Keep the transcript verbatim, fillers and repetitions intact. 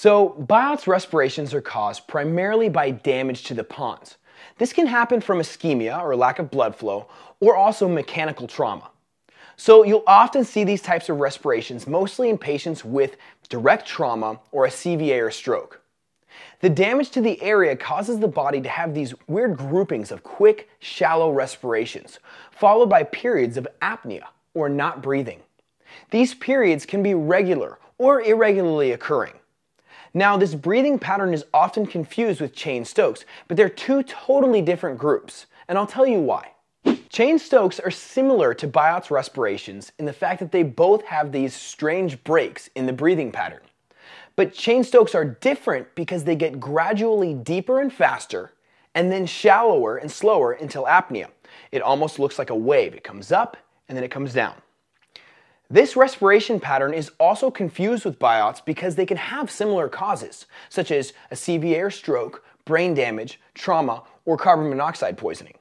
So Biot's respirations are caused primarily by damage to the pons. This can happen from ischemia or lack of blood flow, or also mechanical trauma. So you'll often see these types of respirations mostly in patients with direct trauma or a C V A or stroke. The damage to the area causes the body to have these weird groupings of quick, shallow respirations, followed by periods of apnea or not breathing. These periods can be regular or irregularly occurring. Now, this breathing pattern is often confused with Cheyne-Stokes, but they're two totally different groups, and I'll tell you why. Cheyne-Stokes are similar to Biot's respirations in the fact that they both have these strange breaks in the breathing pattern. But Cheyne-Stokes are different because they get gradually deeper and faster, and then shallower and slower until apnea. It almost looks like a wave. It comes up, and then it comes down. This respiration pattern is also confused with Biot's because they can have similar causes, such as a C V A or stroke, brain damage, trauma, or carbon monoxide poisoning.